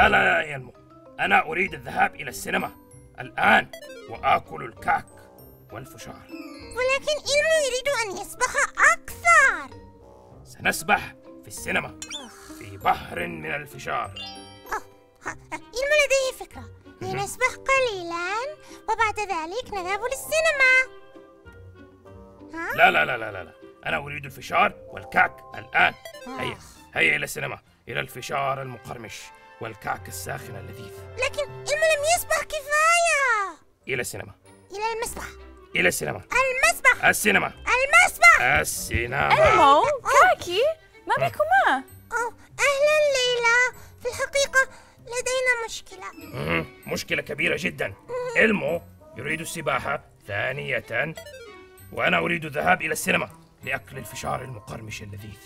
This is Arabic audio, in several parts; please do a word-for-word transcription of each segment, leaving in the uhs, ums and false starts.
لا لا يا المو، أنا أريد الذهاب إلى السينما الآن وآكل الكعك والفشار. ولكن إيرو يريد أن يسبح أكثر. سنسبح في السينما في بحر من الفشار. إيرو لديه فكرة، لنسبح قليلا وبعد ذلك نذهب للسينما. ها؟ لا لا لا لا لا، أنا أريد الفشار والكعك الآن. هيا هيا إلى السينما، إلى الفشار المقرمش والكعك الساخن اللذيذ. لكن إلما لم يسبح كفاية. إلى السينما. إلى المسبح. إلى السينما. المسبح. السينما. المسبح. السينما. المو، كاكي، ما بكما؟ أوه، أهلا ليلى، في الحقيقة لدينا مشكلة. مم. مشكلة كبيرة جدا. المو يريد السباحة ثانية، وأنا أريد الذهاب إلى السينما لأكل الفشار المقرمش اللذيذ.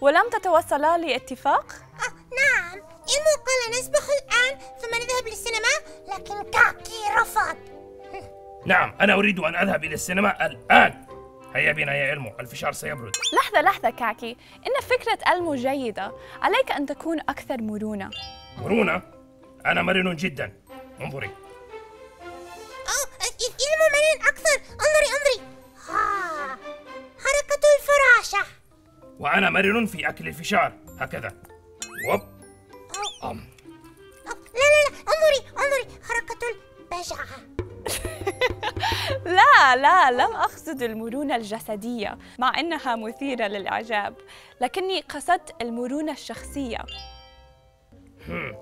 ولم تتوصلا لاتفاق؟ آه، نعم، إيمو قال نسبح الآن ثم نذهب للسينما، لكن كاكي رفض. نعم، أنا أريد أن أذهب إلى السينما الآن. هيا بنا يا إلمو، الفشار سيبرد. لحظة لحظة كاكي، إن فكرة إلمو جيدة، عليك أن تكون أكثر مرونة. مرونة؟ أنا مرن جدا، انظري. أوه، إلمو مرن أكثر، انظري انظري. ها، حركة الفراشة. وأنا مرن في أكل الفشار، هكذا. وب. أم. أم. لا لا لا، انظري انظري، حركة البجعة. لا لا، لم أقصد المرونة الجسدية، مع أنها مثيرة للإعجاب، لكني قصدت المرونة الشخصية. هم.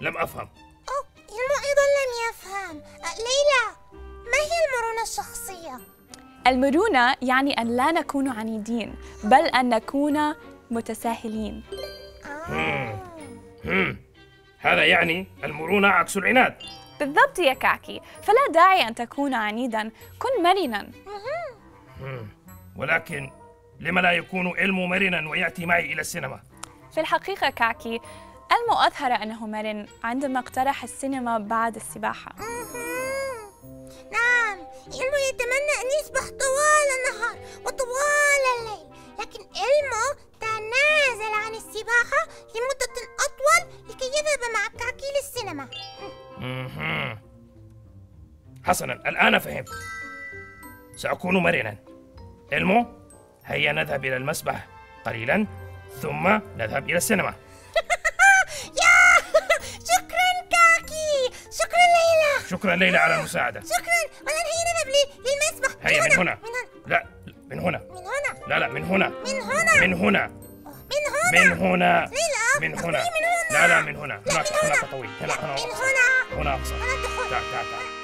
لم أفهم. أوه، إلمو أيضا لم يفهم. ليلى، ما هي المرونة الشخصية؟ المرونة يعني أن لا نكون عنيدين، بل أن نكون متساهلين. آه. هذا يعني المرونة عكس العناد. بالضبط يا كاكي، فلا داعي أن تكون عنيداً، كن مرناً. ولكن لما لا يكون إلمو مرناً ويأتي معي إلى السينما؟ في الحقيقة كاكي، إلمو أظهر أنه مرن عندما اقترح السينما بعد السباحة. نعم، إلمو يتمنى أن يسبح طوال النهار وطوال الليل، لكن إلمو تنازل عن السباحة لمدة أطول لكي يذهب مع كاكي للسينما. حسناً، الآن فهمت. سأكون مرناً. إلمو، هيا نذهب إلى المسبح قليلاً ثم نذهب إلى السينما. شكرا ليلى على المساعدة. شكرا، والآن هيا نذهب للمسبح. هيا من هنا. لا، من هنا. من هنا. لا لا، من هنا. من هنا. من هنا. من هنا. ليلى، من هنا. لا لا، من هنا. هناك، هناك طويل. هنا، هنا. هنا أقصر. تعال تعال تعال.